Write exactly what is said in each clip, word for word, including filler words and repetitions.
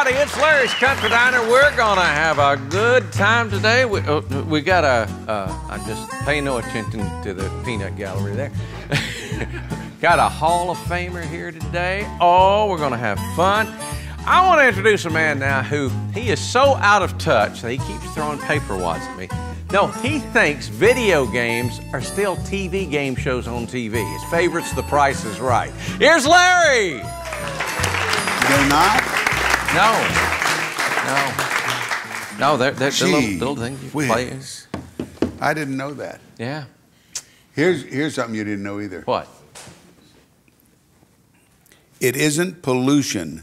everybody. It's Larry's Country Diner. We're gonna have a good time today. We uh, we got a. Uh, I just pay no attention to the peanut gallery there. Got a Hall of Famer here today. Oh, we're gonna have fun. I want to introduce a man now who he is so out of touch that he keeps throwing paper wads at me. No, he thinks video games are still T V game shows on T V. His favorite's The Price is Right. Here's Larry. They're not? No. No. No, they're, they're Gee, the little, little thing you whiz. play. Is... I didn't know that. Yeah. Here's, here's something you didn't know either. What? It isn't pollution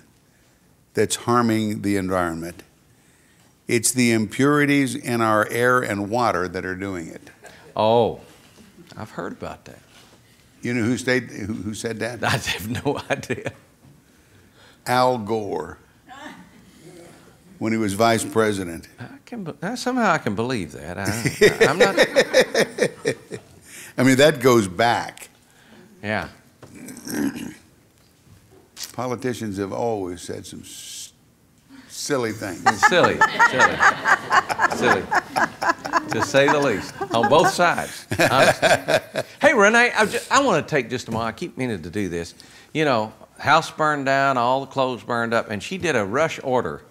that's harming the environment. It's the impurities in our air and water that are doing it. Oh, I've heard about that. You know who, stayed, who, who said that? I have no idea. Al Gore, when he was vice president. I can, somehow I can believe that. I, I, I'm not... I mean, that goes back. Yeah. Politicians have always said some silly things. Silly, silly, silly, to say the least, on both sides. Honestly. Hey, Renee, I, just, I want to take just a moment. I keep meaning to do this. You know, house burned down, all the clothes burned up, and she did a rush order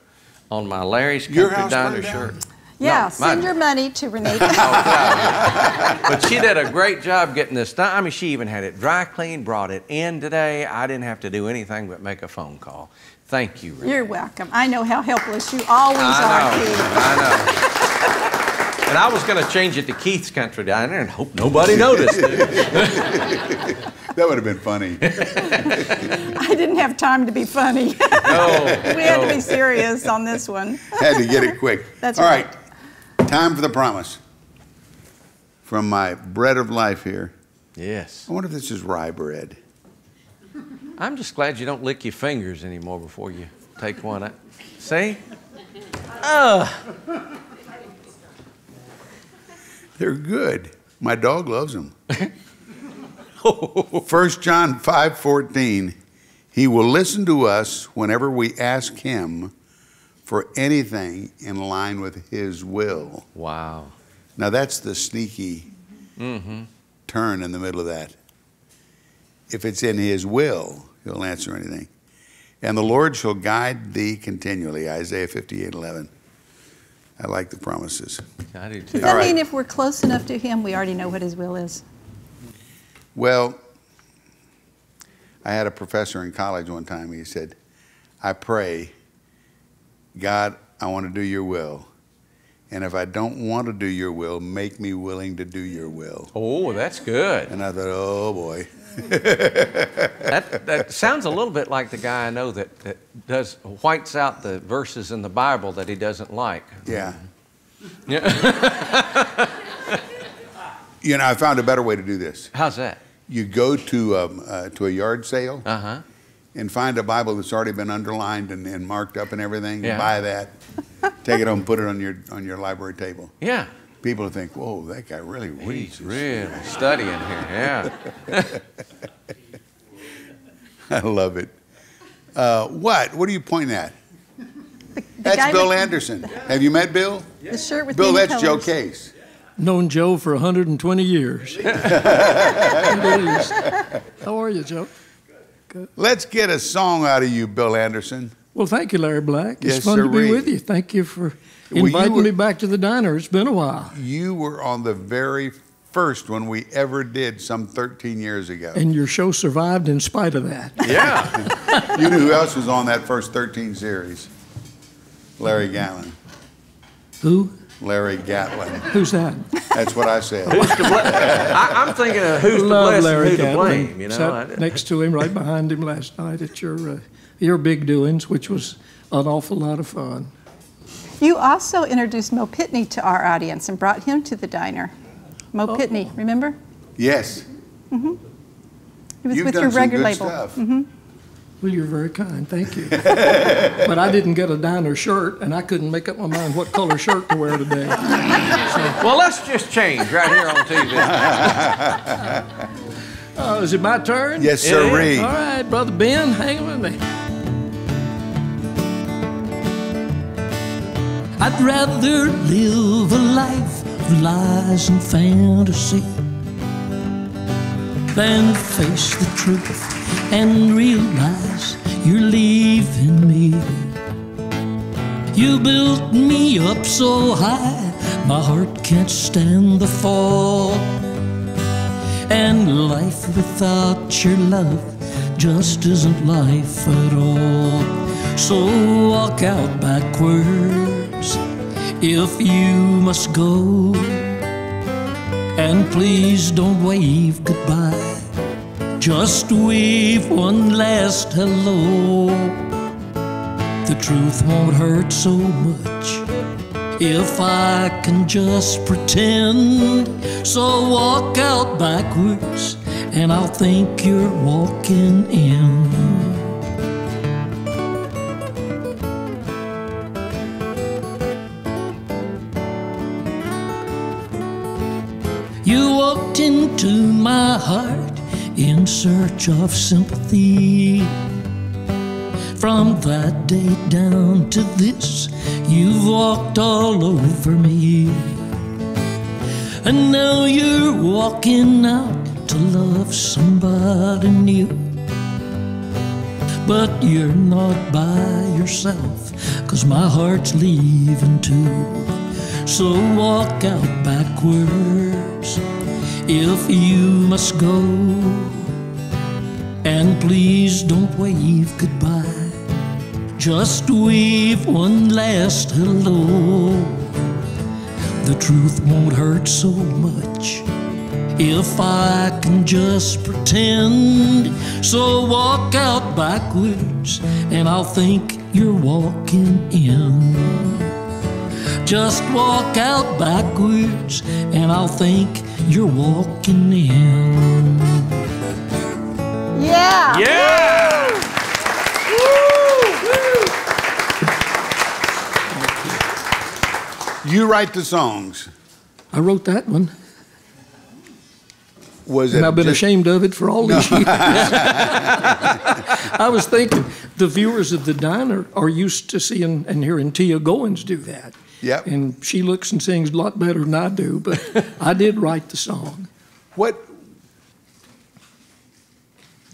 on my Larry's Country Diner shirt. Yeah, no, send your money to Renae. Oh, but she did a great job getting this done. I mean, she even had it dry cleaned, brought it in today. I didn't have to do anything but make a phone call. Thank you, Renae. You're welcome. I know how helpless you always I are, know. Keith. I know. And I was going to change it to Keith's Country Diner and hope nobody noticed it. That would have been funny. I didn't have time to be funny. No, we had no. to be serious on this one. Had to get it quick. That's All right. right. Time for the promise. From my bread of life here. Yes. I wonder if this is rye bread. I'm just glad you don't lick your fingers anymore before you take one out. See? Ugh. They're good. My dog loves them. First John five fourteen, he will listen to us whenever we ask him for anything in line with his will. Wow. Now that's the sneaky mm-hmm. turn in the middle of that. If it's in his will, he'll answer anything. And the Lord shall guide thee continually, Isaiah fifty-eight eleven. I like the promises. I do too. Does that All mean right. if we're close enough to him, we already know what his will is? Well, I had a professor in college one time. He said, I pray, God, I want to do your will. And if I don't want to do your will, make me willing to do your will. Oh, that's good. And I thought, oh, boy. that, that sounds a little bit like the guy I know that, that does whites out the verses in the Bible that he doesn't like. Yeah. Yeah. You know, I found a better way to do this. How's that? You go to um, uh, to a yard sale uh-huh. and find a Bible that's already been underlined and, and marked up and everything. Yeah. And buy that, take it home, put it on your on your library table. Yeah. People think, whoa, that guy really reads. He's really studying here. Yeah. I love it. Uh, what? What are you pointing at? The, the that's Bill Anderson. The, Have you met Bill? The shirt with Bill. That's colors. Joe Case. Known Joe for one hundred twenty years. How are you, Joe? Good. Let's get a song out of you, Bill Anderson. Well, thank you, Larry Black. It's yes, fun sirree. to be with you. Thank you for inviting well, you were, me back to the diner. It's been a while. You were on the very first one we ever did some thirteen years ago. And your show survived in spite of that. Yeah. You knew who else was on that first thirteen series? Larry Gatlin. Who? Larry Gatlin. Who's that? That's what I said. Who's to blame? I'm thinking of who's to bless and who to blame. You know, sat next to him, right behind him last night at your uh, your big doings, which was an awful lot of fun. You also introduced Mo Pitney to our audience and brought him to the diner. Mo oh. Pitney, remember? Yes. Mm-hmm. He was You've with done your some record good label. Stuff. Mm-hmm. Well, you're very kind, thank you. But I didn't get a diner shirt, and I couldn't make up my mind what color shirt to wear today. So. Well, let's just change right here on T V. uh, is it my turn? Yes, sir. All right, Brother Ben, hang with me. I'd rather live a life of lies and fantasy than face the truth and realize you're leaving me. You built me up so high, my heart can't stand the fall. And life without your love just isn't life at all. So walk out backwards if you must go, and please don't wave goodbye, just wave one last hello. The truth won't hurt so much if I can just pretend. So walk out backwards and I'll think you're walking in. You walked into my heart in search of sympathy. From that day down to this, you've walked all over me. And now you're walking out to love somebody new. But you're not by yourself, 'cause my heart's leaving too. So walk out backwards if you must go, and please don't wave goodbye, just wave one last hello. The truth won't hurt so much if I can just pretend. So walk out backwards and I'll think you're walking in. Just walk out backwards and I'll think you're walking in. Yeah! Yeah! You write the songs. I wrote that one. Was it? And I've been ashamed of it for all these years. I was thinking, the viewers of the diner are used to seeing and hearing Tia Goins do that. Yep. And she looks and sings a lot better than I do, but I did write the song. What?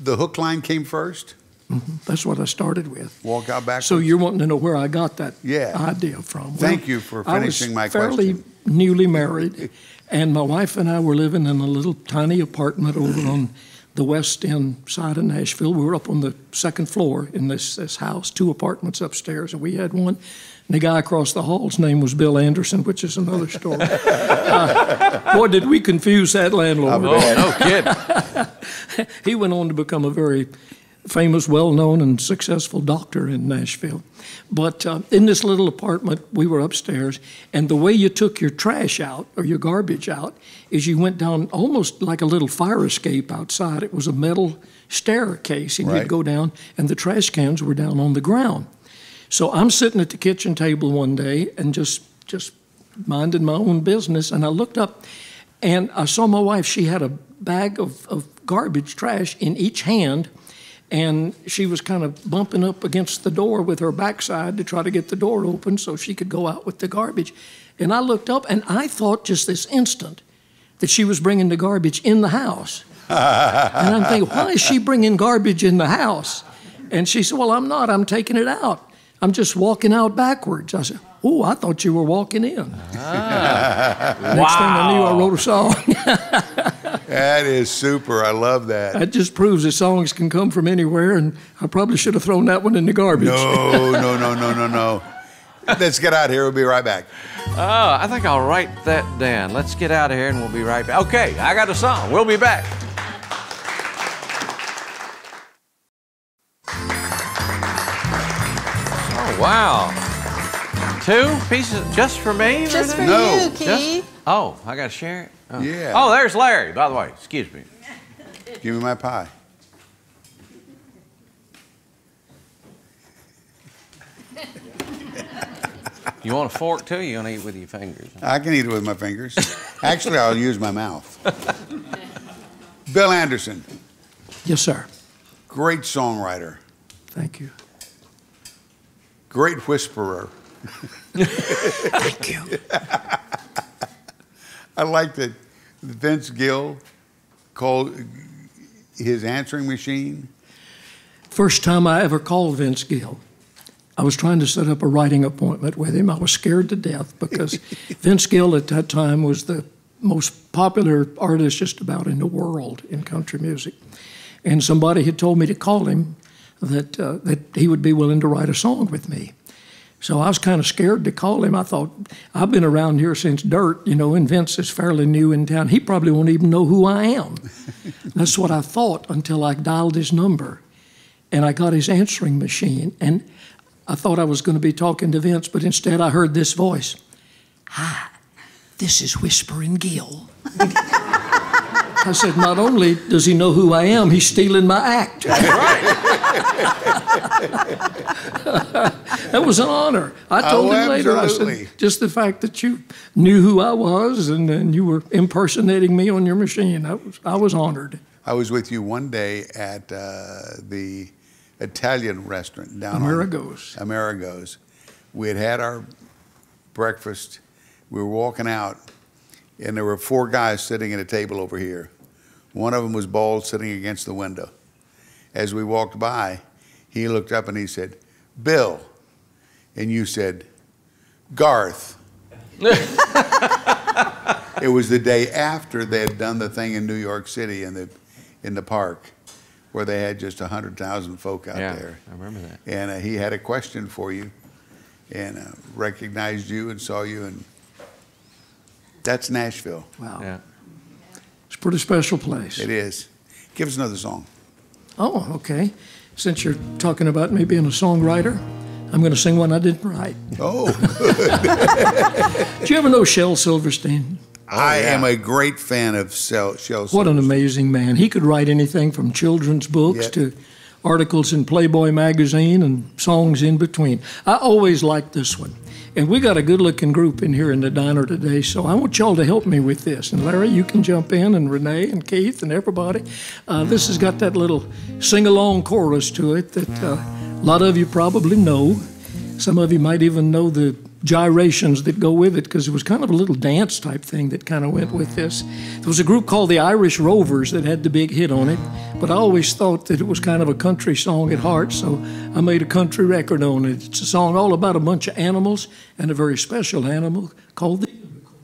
The hook line came first? Mm-hmm. That's what I started with. Walk out backwards. So you're wanting to know where I got that yeah. idea from. Well, thank you for finishing my question. I was fairly newly married, and my wife and I were living in a little tiny apartment over on the west end side of Nashville. We were up on the second floor in this, this house, two apartments upstairs, and we had one. And the guy across the hall's name was Bill Anderson, which is another story. uh, boy, did we confuse that landlord. Oh, no kid. He went on to become a very famous, well-known, and successful doctor in Nashville. But uh, in this little apartment, we were upstairs, and the way you took your trash out or your garbage out is you went down almost like a little fire escape outside. It was a metal staircase, and right. you'd go down, and the trash cans were down on the ground. So I'm sitting at the kitchen table one day and just, just minding my own business, and I looked up, and I saw my wife. She had a bag of, of garbage trash in each hand, and she was kind of bumping up against the door with her backside to try to get the door open so she could go out with the garbage. And I looked up, and I thought just this instant that she was bringing the garbage in the house. And I'm thinking, why is she bringing garbage in the house? And she said, well, I'm not. I'm taking it out. I'm just walking out backwards. I said, oh, I thought you were walking in. Ah. Next wow. thing I knew, I wrote a song. That is super. I love that. That just proves that songs can come from anywhere, and I probably should have thrown that one in the garbage. No, no, no, no, no, no. Let's get out of here. We'll be right back. Oh, I think I'll write that down. Let's get out of here, and we'll be right back. Okay, I got a song. We'll be back. Oh, wow. Two pieces just for me? Just for no. you, Keith. Just, oh, I got to share it? Oh. Yeah. Oh, there's Larry, by the way. Excuse me. Give me my pie. You want a fork, too? You want to eat with your fingers? I can eat it with my fingers. Actually, I'll use my mouth. Bill Anderson. Yes, sir. Great songwriter. Thank you. Great whisperer. Thank you. I like that Vince Gill called his answering machine. First time I ever called Vince Gill. I was trying to set up a writing appointment with him. I was scared to death because Vince Gill at that time was the most popular artist just about in the world in country music. And somebody had told me to call him that, uh, that he would be willing to write a song with me. So I was kind of scared to call him. I thought, I've been around here since dirt, you know, and Vince is fairly new in town. He probably won't even know who I am. That's what I thought until I dialed his number. And I got his answering machine. And I thought I was going to be talking to Vince, but instead I heard this voice. Hi, this is Whispering Gill. I said, not only does he know who I am, he's stealing my act. Right. That was an honor. I told oh, him later, absolutely. I said, just the fact that you knew who I was and, and you were impersonating me on your machine, I was, I was honored. I was with you one day at uh, the Italian restaurant down Amerigo's. on Amerigo's. We had had our breakfast. We were walking out, and there were four guys sitting at a table over here. One of them was bald, sitting against the window. As we walked by, he looked up and he said, Bill. And you said, Garth. It was the day after they had done the thing in New York City in the, in the park, where they had just one hundred thousand folk out yeah, there. I remember that. And uh, he had a question for you, and uh, recognized you and saw you, and that's Nashville. Wow. Yeah. It's a pretty special place. It is. Give us another song. Oh, okay. Since you're talking about me being a songwriter, I'm going to sing one I didn't write. Oh, good. Do you ever know Shel Silverstein? Oh, I yeah. am a great fan of Shel Silverstein. What an amazing man. He could write anything from children's books yep. to articles in Playboy magazine and songs in between. I always liked this one. And we got a good-looking group in here in the diner today, so I want y'all to help me with this. And Larry, you can jump in, and Renae, and Keith, and everybody. Uh, this has got that little sing-along chorus to it that uh, a lot of you probably know. Some of you might even know the gyrations that go with it, because it was kind of a little dance type thing that kind of went with this. There was a group called the Irish Rovers that had the big hit on it, but I always thought that it was kind of a country song at heart, so I made a country record on it. It's a song all about a bunch of animals and a very special animal called the Unicorn.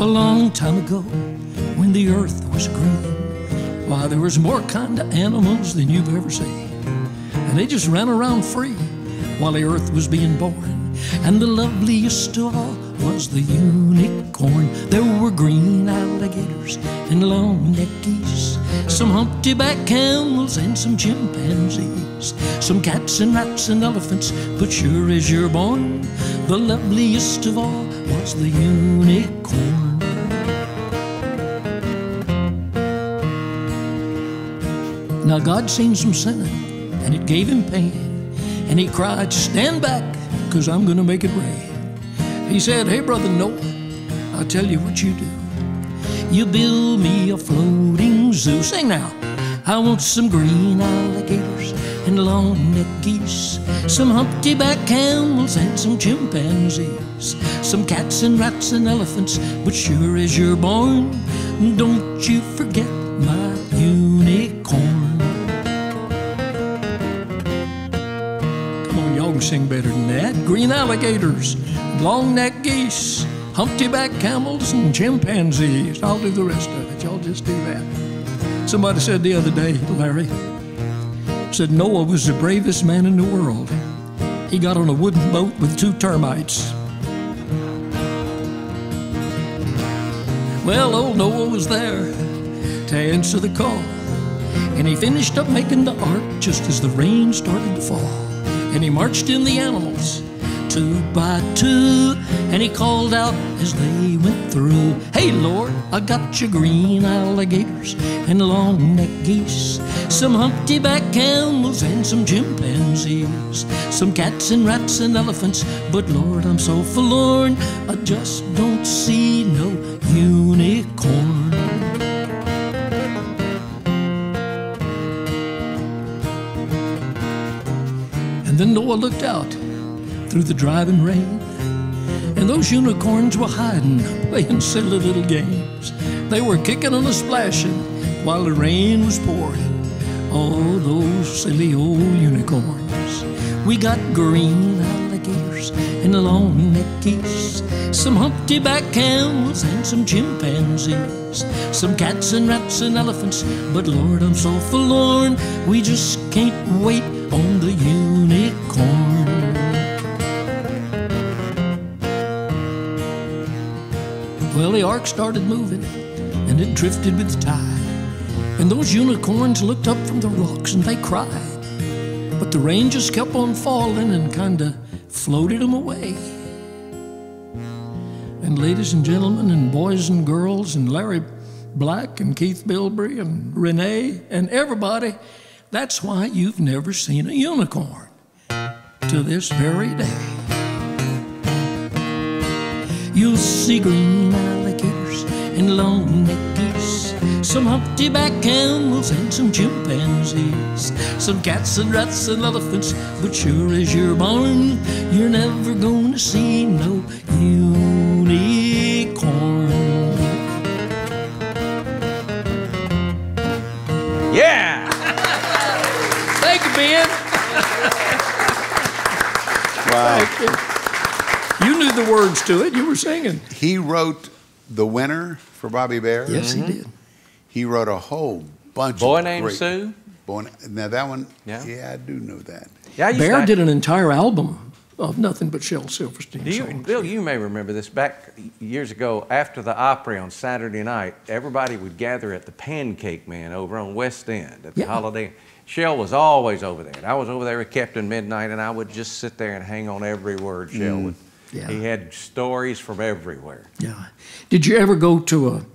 A long time ago, when the earth was green, why, there was more kind of animals than you've ever seen. And they just ran around free while the earth was being born. And the loveliest of all was the unicorn. There were green alligators and long-necked geese, some humpty-back camels and some chimpanzees, some cats and rats and elephants, but sure as you're born, the loveliest of all was the unicorn. Now God seen some sinning, and it gave him pain. And he cried, stand back, because I'm going to make it rain. He said, hey, brother Noah, I'll tell you what you do. You build me a floating zoo. Sing now. I want some green alligators and long-necked geese, some humpty-back camels and some chimpanzees, some cats and rats and elephants, but sure as you're born, don't you forget my unicorn. Sing better than that. Green alligators, long-necked geese, humpty-back camels, and chimpanzees. I'll do the rest of it. Y'all just do that. Somebody said the other day, Larry, said Noah was the bravest man in the world. He got on a wooden boat with two termites. Well, old Noah was there to answer the call, and he finished up making the ark just as the rain started to fall. And he marched in the animals, two by two, and he called out as they went through, hey, Lord, I got your green alligators and long-necked geese, some humpty-back camels and some chimpanzees, some cats and rats and elephants, but, Lord, I'm so forlorn, I just don't see no unicorn. I looked out through the driving rain, and those unicorns were hiding, playing silly little games. They were kicking and a-splashing while the rain was pouring. Oh, those silly old unicorns. We got green alligators and long-necked geese, some humpty-back camels and some chimpanzees, some cats and rats and elephants, but Lord, I'm so forlorn, we just can't wait on the unicorn. Well, the ark started moving, and it drifted with the tide, and those unicorns looked up from the rocks and they cried, but the rain just kept on falling and kinda floated them away. And ladies and gentlemen and boys and girls and Larry Black and Keith Bilbery and Renae and everybody, that's why you've never seen a unicorn to this very day. You'll see green alligators and long-necked geese, some humpty-back camels and some chimpanzees, some cats and rats and elephants, but sure as you're born, you're never gonna see no unicorn. Yeah! Thank you, Ben. Wow. Thank you. You knew the words to it. You were singing. He wrote The Winner for Bobby Bear. Yes, mm-hmm. he did. He wrote a whole bunch Boy of Named great, Sue. Boy Now, that one, yeah. yeah, I do know that. Yeah, Bear did an entire album of nothing but Shel Silverstein do you, songs. Bill, you may remember this. Back years ago, after the Opry on Saturday night, everybody would gather at the Pancake Man over on West End at the yeah. Holiday Inn. Shel was always over there. And I was over there with Captain Midnight, and I would just sit there and hang on every word Shel mm, would. Yeah. He had stories from everywhere. Yeah. Did you ever go to a,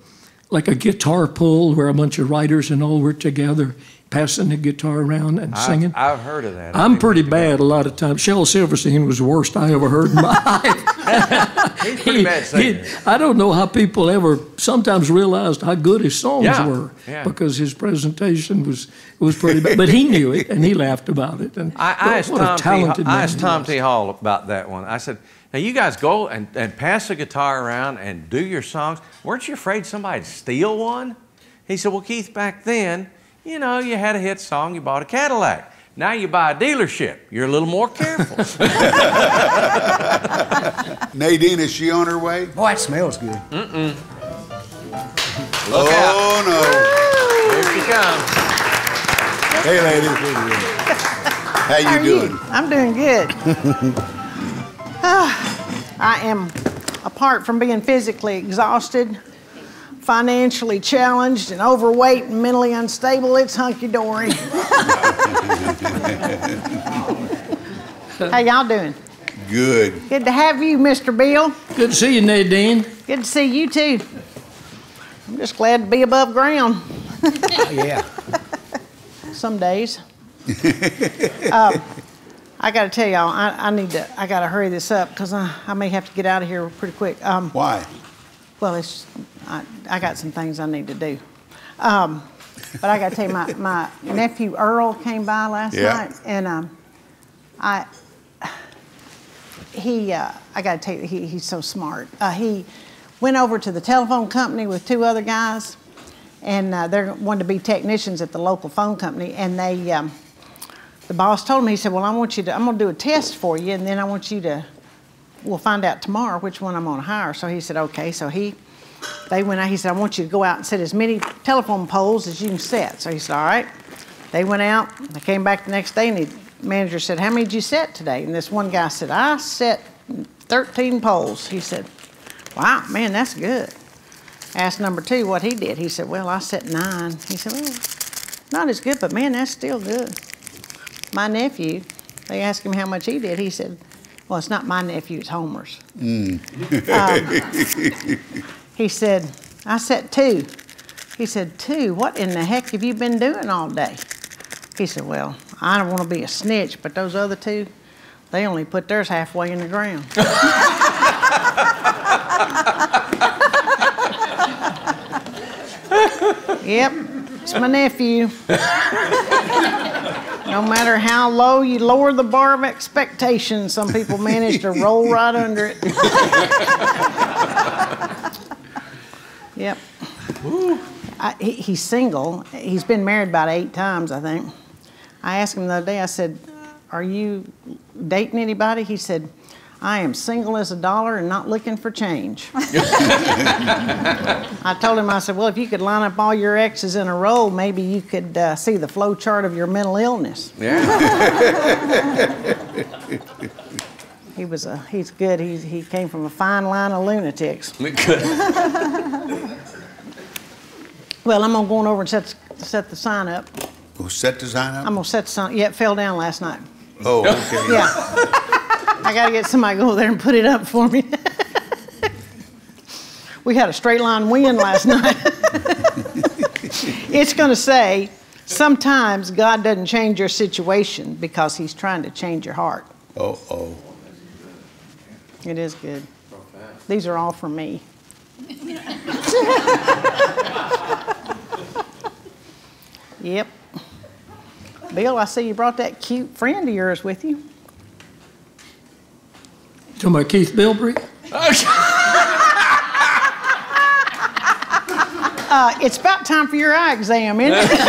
like a guitar pull where a bunch of writers and all were together passing the guitar around and I've, singing? I've heard of that. I'm pretty bad a lot of times. Shel Silverstein was the worst I ever heard in my life. He's pretty he, bad singer. He, I don't know how people ever sometimes realized how good his songs yeah, were yeah. because his presentation was was pretty bad. But he knew it, and he laughed about it. And I, I asked, what Tom, a talented T. I asked Tom T. Hall about that one. I said, now, you guys go and, and pass the guitar around and do your songs. Weren't you afraid somebody'd steal one? He said, well, Keith, back then, you know, you had a hit song, you bought a Cadillac. Now you buy a dealership. You're a little more careful. Nadine, is she on her way? Boy, it smells good. Mm-mm. Look out. Oh, no. Woo! Here she comes. Hey, ladies. How you How are doing? You? I'm doing good. I am, apart from being physically exhausted, financially challenged, and overweight and mentally unstable, it's hunky-dory. How y'all doing? Good. Good to have you, Mister Bill. Good to see you, Nadine. Good to see you, too. I'm just glad to be above ground. Oh, yeah. Some days. uh, I got to tell y'all, I, I need to, I got to hurry this up because I, I may have to get out of here pretty quick. Um, Why? Well, it's, I, I got some things I need to do. Um, but I got to tell you, my, my nephew Earl came by last yeah. night, and um, I, he, uh, I got to tell you, he, he's so smart. Uh, he went over to the telephone company with two other guys, and uh, they're wanting to be technicians at the local phone company, and they, um, the boss told me, he said, well, I want you to, I'm going to do a test for you, and then I want you to, we'll find out tomorrow which one I'm going to hire. So he said, okay. So he, they went out, he said, I want you to go out and set as many telephone poles as you can set. So he said, all right. They went out, they came back the next day, and the manager said, how many did you set today? And this one guy said, I set thirteen poles. He said, wow, man, that's good. Asked number two what he did. He said, well, I set nine. He said, well, not as good, but man, that's still good. My nephew, they asked him how much he did. He said, well, it's not my nephew, it's Homer's. Mm. um, he said, I set two. He said, two? What in the heck have you been doing all day? He said, well, I don't want to be a snitch, but those other two, they only put theirs halfway in the ground. Yep, it's my nephew. No matter how low you lower the bar of expectation, some people manage to roll right under it. Yep. Woo. I, he, he's single. He's been married about eight times, I think. I asked him the other day, I said, are you dating anybody? He said, I am single as a dollar and not looking for change. I told him, I said, well, if you could line up all your exes in a row, maybe you could uh, see the flow chart of your mental illness. Yeah. He was a, he's good. He, he came from a fine line of lunatics. Well, I'm going to go on over and set, set the sign up. We'll set the sign up? I'm going to set the sign up. Yeah, it fell down last night. Oh, okay. Yeah. I gotta get somebody to go there and put it up for me. We had a straight line win last night. It's gonna say, sometimes God doesn't change your situation because he's trying to change your heart. Uh oh. It is good. These are all for me. Yep. Bill, I see you brought that cute friend of yours with you. To my Keith Bilbery. Uh, it's about time for your eye exam, isn't it?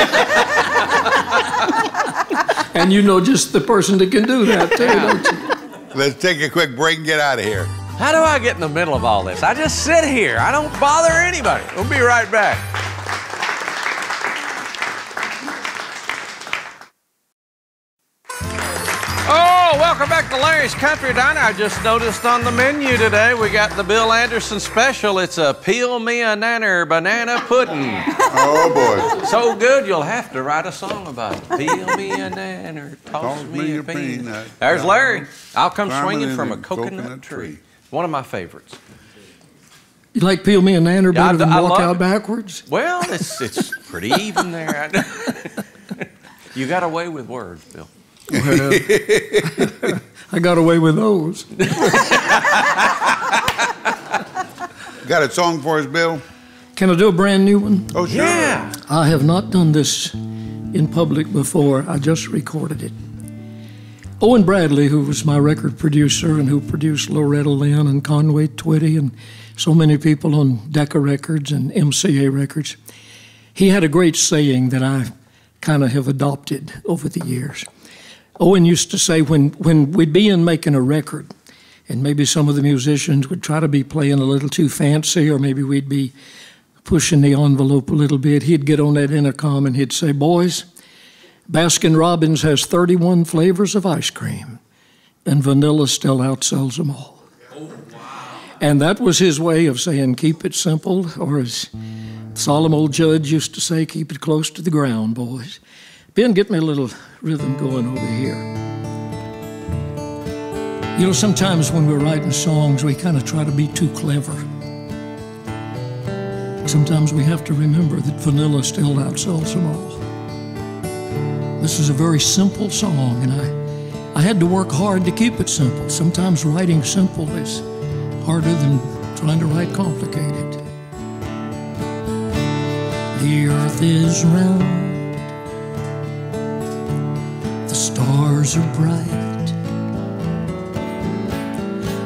And you know just the person that can do that, too, don't you? Let's take a quick break and get out of here. How do I get in the middle of all this? I just sit here. I don't bother anybody. We'll be right back. Welcome back to Larry's Country Diner. I just noticed on the menu today we got the Bill Anderson special. It's a peel me a nanner banana pudding. Oh boy! So good you'll have to write a song about it. Peel me a nanner, toss, toss me, me a, a peanut. peanut. There's Larry. I'll come swinging from a coconut, coconut tree. tree. One of my favorites. You like peel me a nanner better yeah, than I walk out it. backwards? Well, it's it's pretty even there. You got away with words, Bill. Well, I got away with those. Got a song for us, Bill? Can I do a brand new one? Oh, sure. Yeah. I have not done this in public before. I just recorded it. Owen Bradley, who was my record producer and who produced Loretta Lynn and Conway Twitty and so many people on Decca Records and M C A Records, he had a great saying that I kind of have adopted over the years. Owen used to say when, when we'd be in making a record and maybe some of the musicians would try to be playing a little too fancy or maybe we'd be pushing the envelope a little bit, he'd get on that intercom and he'd say, boys, Baskin-Robbins has thirty-one flavors of ice cream and vanilla still outsells them all. Oh, wow. And that was his way of saying keep it simple, or as solemn old Judge used to say, keep it close to the ground, boys. Ben, get me a little rhythm going over here. You know, sometimes when we're writing songs, we kind of try to be too clever. Sometimes we have to remember that vanilla still outsells them all. This is a very simple song, and I, I had to work hard to keep it simple. Sometimes writing simple is harder than trying to write complicated. The earth is round. Stars are bright,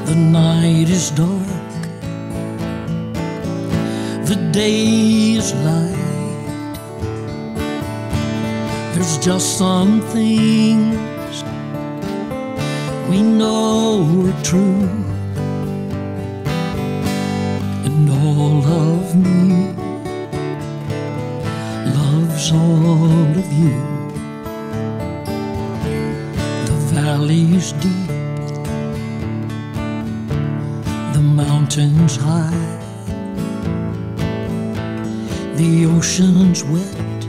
the night is dark, the day is light. There's just some things we know are true, and all of me loves all of you. The valley is deep, the mountains high, the ocean's wet,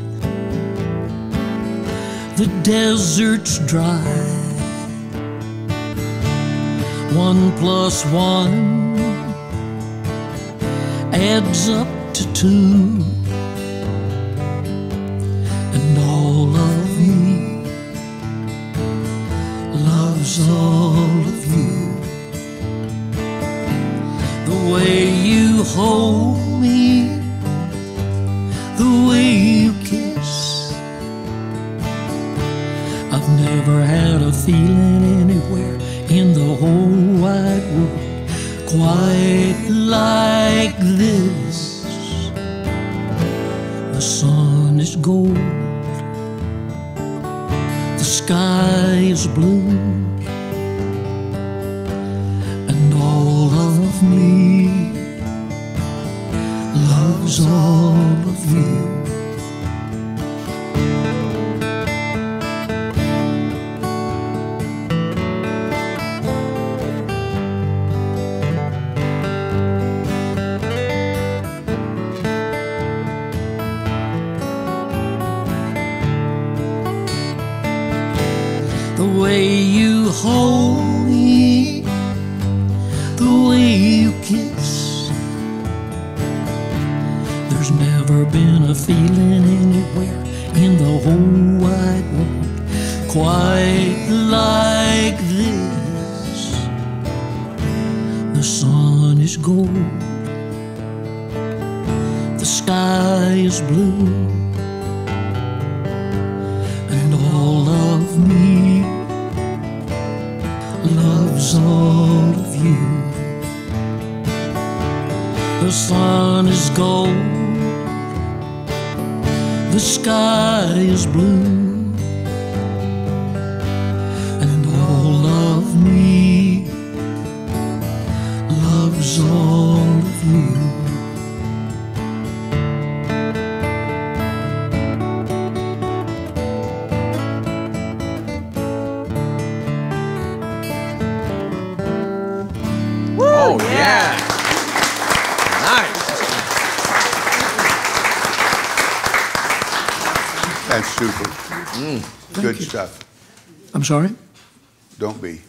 the desert's dry. One plus one adds up to two, and all of me all of you. The way you hold me, the way you kiss, I've never had a feeling anywhere in the whole wide world quite like this. The sun is gold, the sky is blue, and all of me loves all of you. Hold me the way you kiss. There's never been a feeling anywhere in the whole wide world quite like this. The sun is gold, the sky is blue, and all of me loves all of you. The sun is gold, the sky is blue, and all of me loves all of you. Super. Mm, good you. Stuff. I'm sorry? Don't be.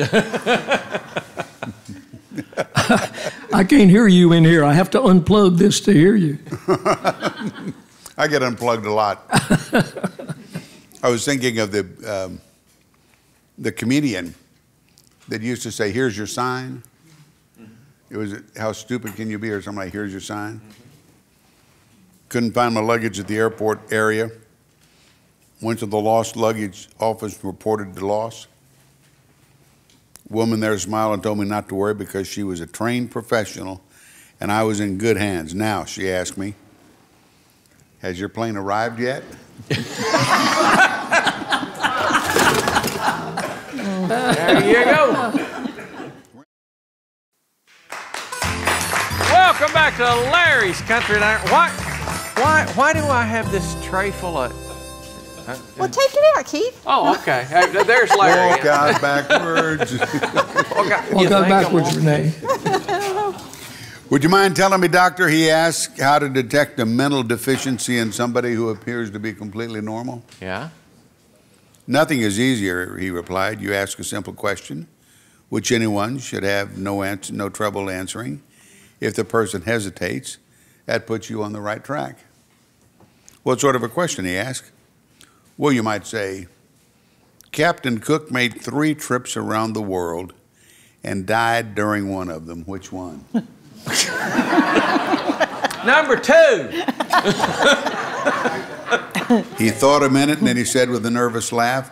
I can't hear you in here. I have to unplug this to hear you. I get unplugged a lot. I was thinking of the, um, the comedian that used to say, here's your sign. It was, how stupid can you be? Or something like, here's your sign. Couldn't find my luggage at the airport area. Went to the lost luggage office, reported the loss. Woman there smiled and told me not to worry because she was a trained professional and I was in good hands. Now, she asked me, has your plane arrived yet? There you go. Welcome back to Larry's Country Diner. Why, why, why do I have this tray full of... Well, take it out, Keith. Oh, okay. There's Larry. Walk out backwards. Walk out, Walk out backwards, Renae. Would you mind telling me, Doctor, he asked, how to detect a mental deficiency in somebody who appears to be completely normal? Yeah. Nothing is easier, he replied. You ask a simple question, which anyone should have no, answer, no trouble answering. If the person hesitates, that puts you on the right track. What sort of a question, he asked? Well, you might say, Captain Cook made three trips around the world and died during one of them. Which one? Number two. He thought a minute, and then he said with a nervous laugh,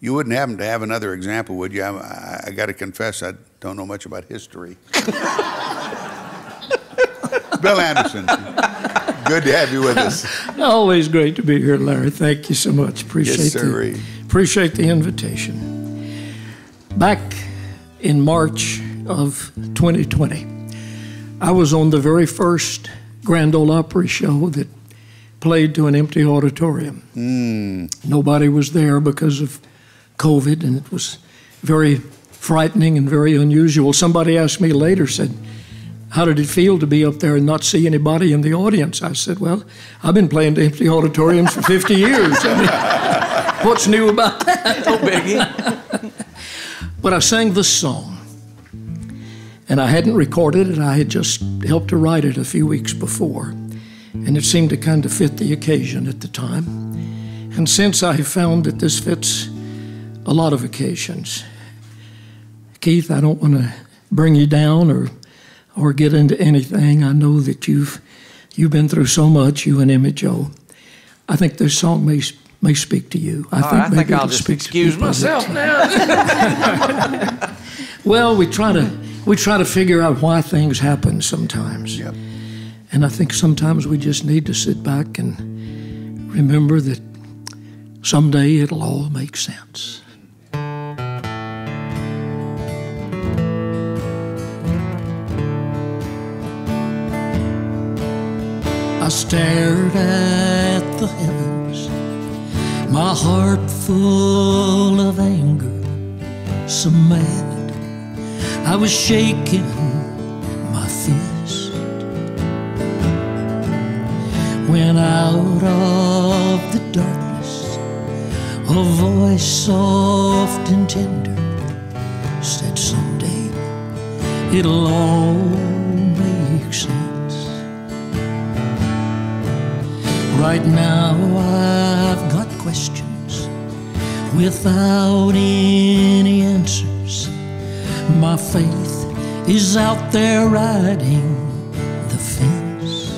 you wouldn't happen to have another example, would you? I, I, I got to confess, I don't know much about history. Bill Anderson. Good to have you with us. Always great to be here, Larry. Thank you so much. Appreciate, yes, the, appreciate the invitation. Back in March of twenty twenty, I was on the very first Grand Ole Opry show that played to an empty auditorium. Mm. Nobody was there because of COVID, and it was very frightening and very unusual. Somebody asked me later, said, how did it feel to be up there and not see anybody in the audience? I said, well, I've been playing to empty auditoriums for fifty years. I mean, what's new about that? No biggie. But I sang this song, and I hadn't recorded it. I had just helped to write it a few weeks before, and it seemed to kind of fit the occasion at the time. And since I have found that this fits a lot of occasions. Keith, I don't want to bring you down or or get into anything. I know that you've, you've been through so much, you and Emmy Jo. I think this song may, may speak to you. I All think, right, maybe I think I'll just speak excuse myself now. Well, we try to we try to figure out why things happen sometimes. Yep. And I think sometimes we just need to sit back and remember that someday it'll all make sense. I stared at the heavens, my heart full of anger, so mad. I was shaking my fist. When out of the darkness, a voice soft and tender said, someday it'll all make sense. Right now I've got questions without any answers. My faith is out there riding the fence.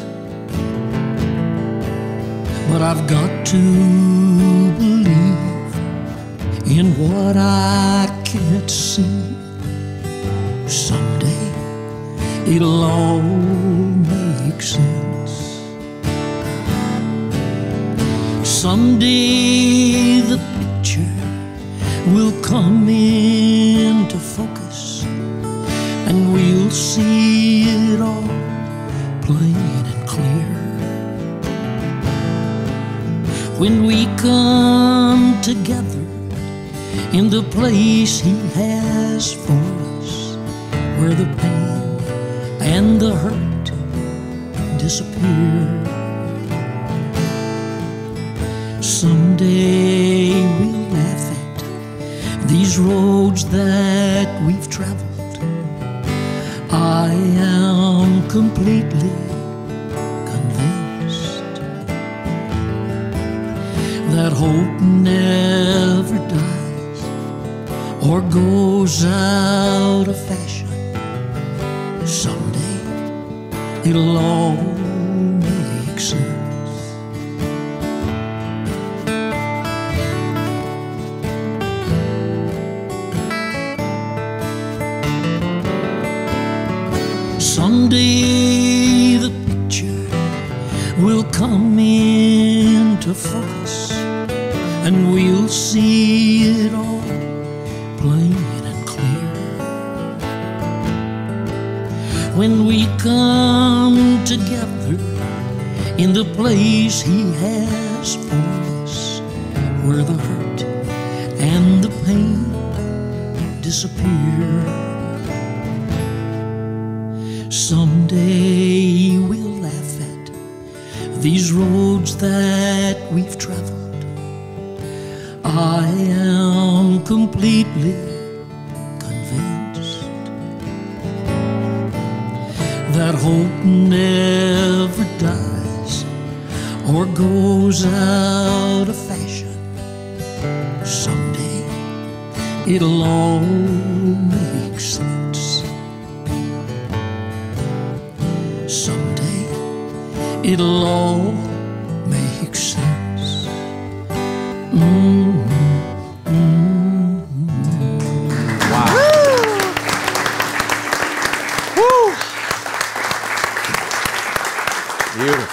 But I've got to believe in what I can't see. Someday it'll all make sense. Someday the picture will come into focus, and we'll see it all plain and clear. When we come together in the place He has for us, where the pain and the hurt disappear. Someday we'll laugh at these roads that we've traveled. I am completely convinced that hope never dies or goes out of fashion. Someday it'll all make sense. Someday the picture will come into focus, and we'll see it all plain and clear. When we come together in the place He has for us, where the hurt and the pain disappear. Someday we'll laugh at these roads that we've traveled. I am completely convinced that hope never dies or goes out of fashion. Someday it'll all make sense. It'll all make sense. Mm-hmm. Mm-hmm. Wow. Woo. Woo. Beautiful.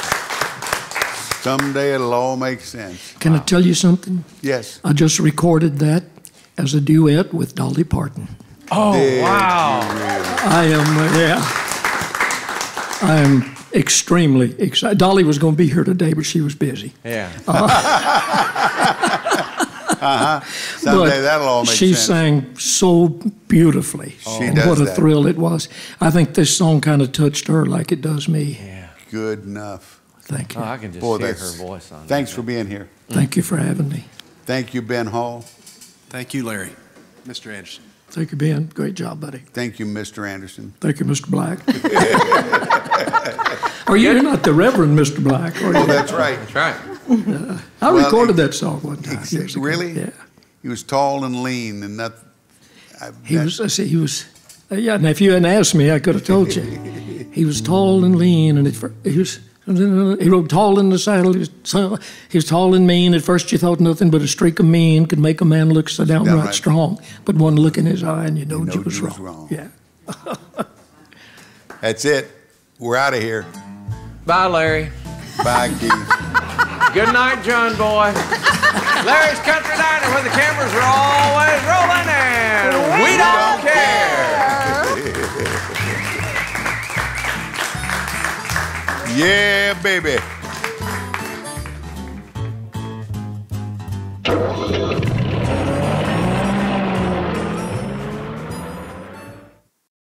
Someday it'll all make sense. Can wow. I tell you something? Yes. I just recorded that as a duet with Dolly Parton. Oh, Did wow. I am, yeah. I am... extremely excited. Dolly was going to be here today, but she was busy. Yeah. Uh, uh-huh. Someday that'll all make she sense. She sang so beautifully. Oh. She and does what a that. thrill it was. I think this song kind of touched her like it does me. Yeah. Good enough. Thank you. Oh, I can just Boy, hear her voice on Thanks that. for being here. Thank you for having me. Thank you, Ben Hall. Thank you, Larry. Mister Anderson. Thank you, Ben. Great job, buddy. Thank you, Mister Anderson. Thank you, Mister Black. Are you You're not the Reverend Mister Black, are you? Oh, that's right. That's right. Uh, I well, recorded that song one time. Really? Yeah. He was tall and lean and not... I, he was, I see, he was... Uh, yeah, now if you hadn't asked me, I could have told you. He was tall and lean, and it, he was He rode tall in the saddle. He was, so, he was tall and mean. At first you thought nothing but a streak of mean could make a man look so downright right. strong. But one look in his eye and you know you, know you was, wrong. was wrong. Yeah. That's it. We're out of here. Bye, Larry. Bye, Keith. Good night, John boy. Larry's Country Diner, where the cameras are always rolling and we, we don't, don't care. care. Yeah, baby.